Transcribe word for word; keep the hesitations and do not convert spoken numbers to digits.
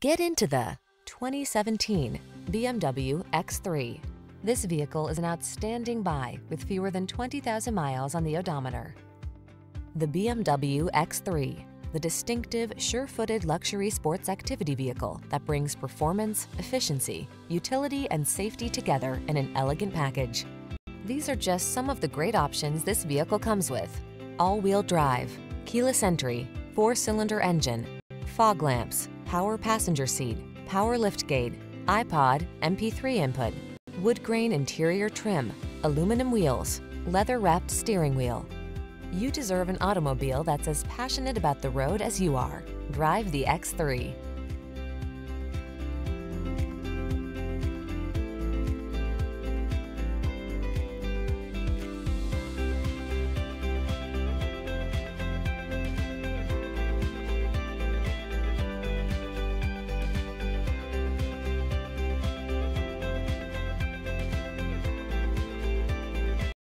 Get into the twenty seventeen B M W X three. This vehicle is an outstanding buy with fewer than twenty thousand miles on the odometer. The B M W X three, the distinctive, sure-footed luxury sports activity vehicle that brings performance, efficiency, utility, and safety together in an elegant package. These are just some of the great options this vehicle comes with: all-wheel drive, keyless entry, four-cylinder engine, fog lamps, power passenger seat, power liftgate, iPod, M P three input, wood grain interior trim, aluminum wheels, leather-wrapped steering wheel. You deserve an automobile that's as passionate about the road as you are. Drive the X three.